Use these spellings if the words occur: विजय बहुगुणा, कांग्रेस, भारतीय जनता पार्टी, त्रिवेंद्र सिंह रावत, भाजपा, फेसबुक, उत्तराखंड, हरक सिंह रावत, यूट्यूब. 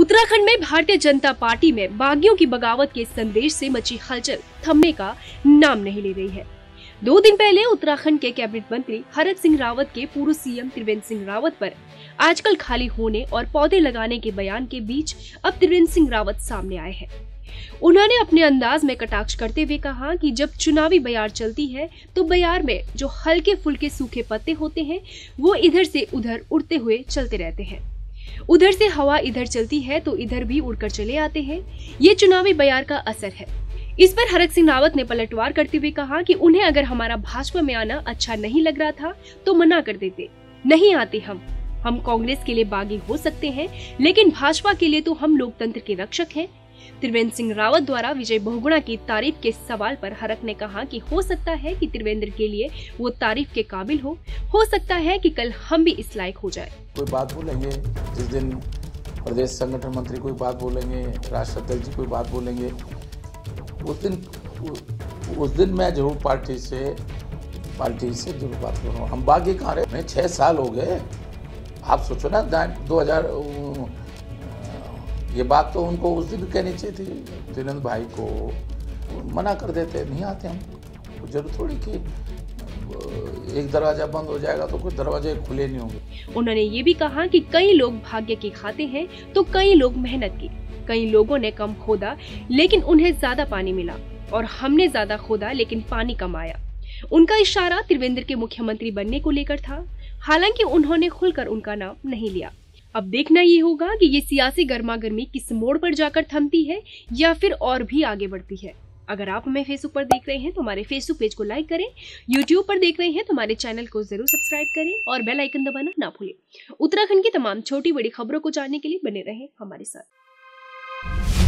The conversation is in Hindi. उत्तराखंड में भारतीय जनता पार्टी में बागियों की बगावत के संदेश से मची हलचल थमने का नाम नहीं ले रही है। 2 दिन पहले उत्तराखंड के कैबिनेट मंत्री हरक सिंह रावत के पूर्व सीएम त्रिवेंद्र सिंह रावत पर आजकल खाली होने और पौधे लगाने के बयान के बीच अब त्रिवेंद्र सिंह रावत सामने आए हैं। उन्होंने अपने अंदाज में कटाक्ष करते हुए कहा कि जब चुनावी बयार चलती है तो बयार में जो हल्के फुल्के सूखे पत्ते होते हैं वो इधर से उधर उड़ते हुए चलते रहते हैं, उधर से हवा इधर चलती है तो इधर भी उड़कर चले आते हैं। ये चुनावी बयार का असर है। इस पर हरक सिंह रावत ने पलटवार करते हुए कहा कि उन्हें अगर हमारा भाजपा में आना अच्छा नहीं लग रहा था तो मना कर देते, नहीं आते। हम कांग्रेस के लिए बागी हो सकते हैं लेकिन भाजपा के लिए तो हम लोकतंत्र के रक्षक हैं। त्रिवेंद्र सिंह रावत द्वारा विजय बहुगुणा की तारीफ के सवाल पर हरक ने कहा कि हो सकता है कि त्रिवेंद्र के लिए वो तारीफ के काबिल हो सकता है कि कल हम भी इस लायक हो जाए। कोई बात बोलेंगे, जिस दिन प्रदेश संगठन मंत्री कोई बात बोलेंगे, राष्ट्र अध्यक्ष जी कोई बात बोलेंगे, उस दिन मैं जरूर पार्टी से जरूर बात करूँगा। हम बागी कहाँ रहे? 6 साल हो गए। आप सोचो ना, 2000 ये बात तो उनको उस दिन कहनी चाहिए थी। त्रिवेंद्र भाई को मना कर देते, नहीं आते हम। जरूर थोड़ी कि एक दरवाजा बंद हो जाएगा तो कुछ दरवाजे खुले नहीं होंगे। उन्होंने ये भी कहा कि कई लोग भाग्य की खाते हैं तो कई लोग मेहनत की। कई लोगों ने कम खोदा लेकिन उन्हें ज्यादा पानी मिला और हमने ज्यादा खोदा लेकिन पानी कम आया। उनका इशारा त्रिवेंद्र के मुख्यमंत्री बनने को लेकर था, हालांकि उन्होंने खुलकर उनका नाम नहीं लिया। अब देखना ये होगा कि ये सियासी गर्मागर्मी किस मोड़ पर जाकर थमती है या फिर और भी आगे बढ़ती है। अगर आप हमें फेसबुक पर देख रहे हैं तो हमारे फेसबुक पेज को लाइक करें, यूट्यूब पर देख रहे हैं तो हमारे चैनल को जरूर सब्सक्राइब करें और बेल आइकन दबाना ना भूलें। उत्तराखंड की तमाम छोटी बड़ी खबरों को जानने के लिए बने रहें हमारे साथ।